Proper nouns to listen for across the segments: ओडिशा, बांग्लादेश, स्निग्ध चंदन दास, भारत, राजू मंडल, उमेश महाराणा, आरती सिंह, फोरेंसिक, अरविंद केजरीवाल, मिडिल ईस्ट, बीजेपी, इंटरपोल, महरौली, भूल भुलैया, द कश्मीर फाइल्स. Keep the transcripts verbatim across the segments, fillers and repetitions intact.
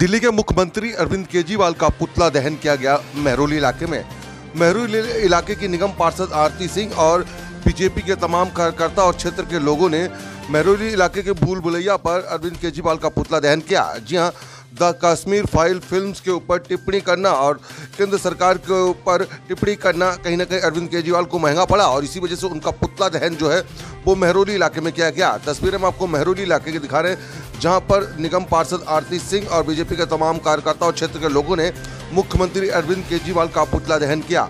दिल्ली के मुख्यमंत्री अरविंद केजरीवाल का पुतला दहन किया गया महरौली इलाके में। महरौली इलाके की निगम पार्षद आरती सिंह और बीजेपी के तमाम कार्यकर्ता और क्षेत्र के लोगों ने महरौली इलाके के भूल भुलैया पर अरविंद केजरीवाल का पुतला दहन किया। जी हां, द कश्मीर फाइल फिल्म्स के ऊपर टिप्पणी करना और केंद्र सरकार के ऊपर टिप्पणी करना कहीं ना कहीं अरविंद केजरीवाल को महंगा पड़ा और इसी वजह से उनका पुतला दहन जो है वो महरौली इलाके में किया गया। तस्वीरें हम आपको महरौली इलाके की दिखा रहे हैं, जहां पर निगम पार्षद आरती सिंह और बीजेपी के तमाम कार्यकर्ता और क्षेत्र के लोगों ने मुख्यमंत्री अरविंद केजरीवाल का पुतला दहन किया।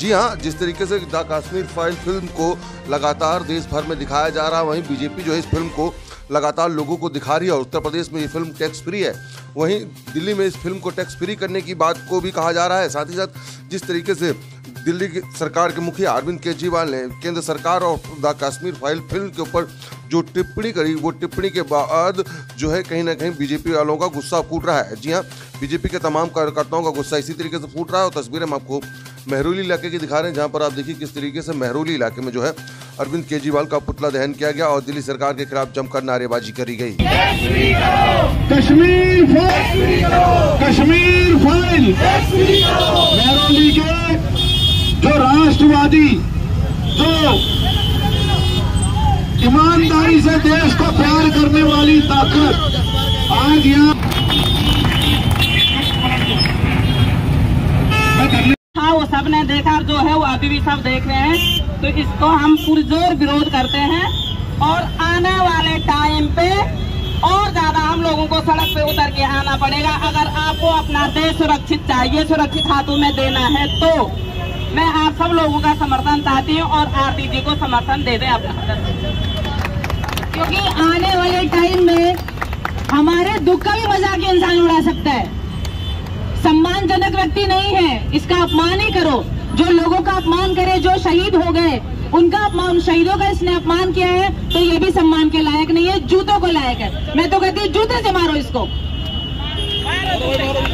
जी हाँ, जिस तरीके से द कश्मीर फाइल फिल्म को लगातार देश भर में दिखाया जा रहा है, वहीं बीजेपी जो है इस फिल्म को लगातार लोगों को दिखा रही है। उत्तर प्रदेश में ये फिल्म टैक्स फ्री है, वहीं दिल्ली में इस फिल्म को टैक्स फ्री करने की बात को भी कहा जा रहा है। साथ ही साथ जिस तरीके से दिल्ली की सरकार के मुखिया अरविंद केजरीवाल ने केंद्र सरकार और द कश्मीर फाइल फिल्म के ऊपर जो टिप्पणी करी, वो टिप्पणी के बाद जो है कहीं ना कहीं बीजेपी वालों का गुस्सा फूट रहा है। जी हाँ, बीजेपी के तमाम कार्यकर्ताओं का गुस्सा इसी तरीके से फूट रहा है। और तस्वीरें हम आपको महरौली इलाके की दिखा रहे हैं, जहाँ पर आप देखिए किस तरीके से महरौली इलाके में जो है अरविंद केजरीवाल का पुतला दहन किया गया और दिल्ली सरकार के खिलाफ जमकर नारेबाजी करी गई। कश्मीर फाइल, कश्मीर फाइल, महरौली के जो राष्ट्रवादी, जो ईमानदारी से देश को प्यार करने वाली ताकत आज यहाँ वो सबने देखा और जो है वो अभी भी सब देख रहे हैं, तो इसको हम पुरजोर विरोध करते हैं और आने वाले टाइम पे और ज्यादा हम लोगों को सड़क पे उतर के आना पड़ेगा। अगर आपको अपना देश सुरक्षित चाहिए, सुरक्षित हाथों में देना है, तो मैं आप सब लोगों का समर्थन चाहती हूँ और आरती जी को समर्थन दे दें अपना, क्योंकि आने वाले टाइम में हमारे दुख का भी मजाक इंसान उड़ा सकता है। सम्मानजनक व्यक्ति नहीं है, इसका अपमान ही करो। जो लोगों का अपमान करे, जो शहीद हो गए उनका अपमान, शहीदों का इसने अपमान किया है, तो ये भी सम्मान के लायक नहीं है, जूतों को लायक है। मैं तो कहती हूँ जूते से मारो इसको।